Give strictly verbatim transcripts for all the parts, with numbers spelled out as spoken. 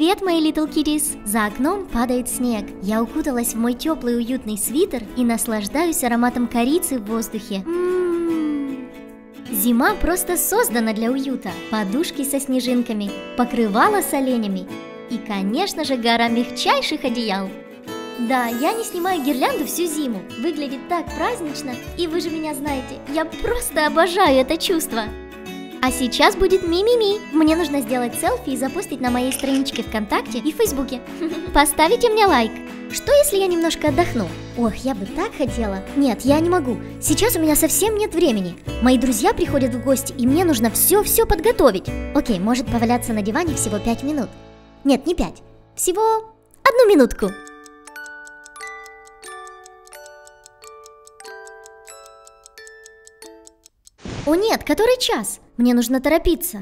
Привет, мои Little Kitties! За окном падает снег. Я укуталась в мой теплый уютный свитер и наслаждаюсь ароматом корицы в воздухе. Зима просто создана для уюта. Подушки со снежинками, покрывало с оленями и, конечно же, гора мягчайших одеял. Да, я не снимаю гирлянду всю зиму. Выглядит так празднично, и вы же меня знаете, я просто обожаю это чувство. А сейчас будет ми-ми-ми. Мне нужно сделать селфи и запостить на моей страничке ВКонтакте и в Фейсбуке. Поставите мне лайк. Что если я немножко отдохну? Ох, я бы так хотела. Нет, я не могу. Сейчас у меня совсем нет времени. Мои друзья приходят в гости, и мне нужно все-все подготовить. Окей, может поваляться на диване всего пять минут. Нет, не пять. Всего одну минутку. О нет, который час? Мне нужно торопиться.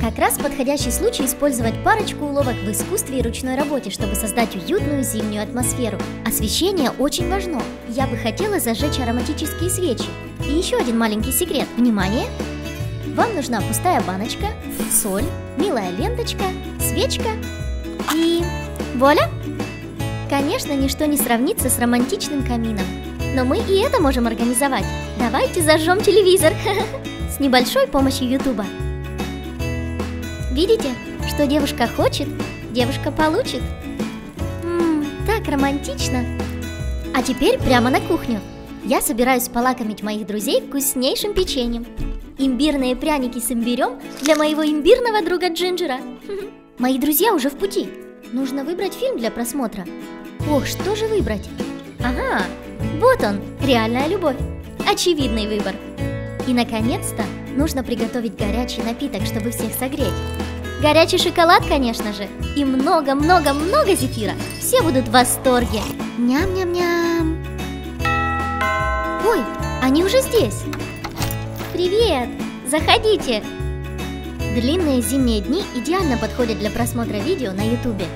Как раз подходящий случай использовать парочку уловок в искусстве и ручной работе, чтобы создать уютную зимнюю атмосферу. Освещение очень важно. Я бы хотела зажечь ароматические свечи. И еще один маленький секрет. Внимание! Вам нужна пустая баночка, соль, милая ленточка, свечка и... вуаля! Конечно, ничто не сравнится с романтичным камином. Но мы и это можем организовать. Давайте зажжем телевизор с небольшой помощью Ютуба. Видите, что девушка хочет, девушка получит. Ммм, так романтично. А теперь прямо на кухню. Я собираюсь полакомить моих друзей вкуснейшим печеньем. Имбирные пряники с имбирем для моего имбирного друга Джинджера. Мои друзья уже в пути. Нужно выбрать фильм для просмотра. Ох, что же выбрать? Ага, вот он, реальная любовь. Очевидный выбор. И наконец-то нужно приготовить горячий напиток, чтобы всех согреть. Горячий шоколад, конечно же. И много-много-много зефира. Все будут в восторге. Ням-ням-ням. Ой, они уже здесь. Привет, заходите. Длинные зимние дни идеально подходят для просмотра видео на Ютубе.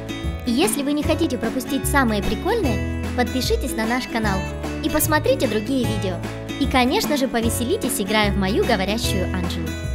И если вы не хотите пропустить самые прикольные, подпишитесь на наш канал и посмотрите другие видео. И, конечно же, повеселитесь, играя в мою говорящую Анджелу.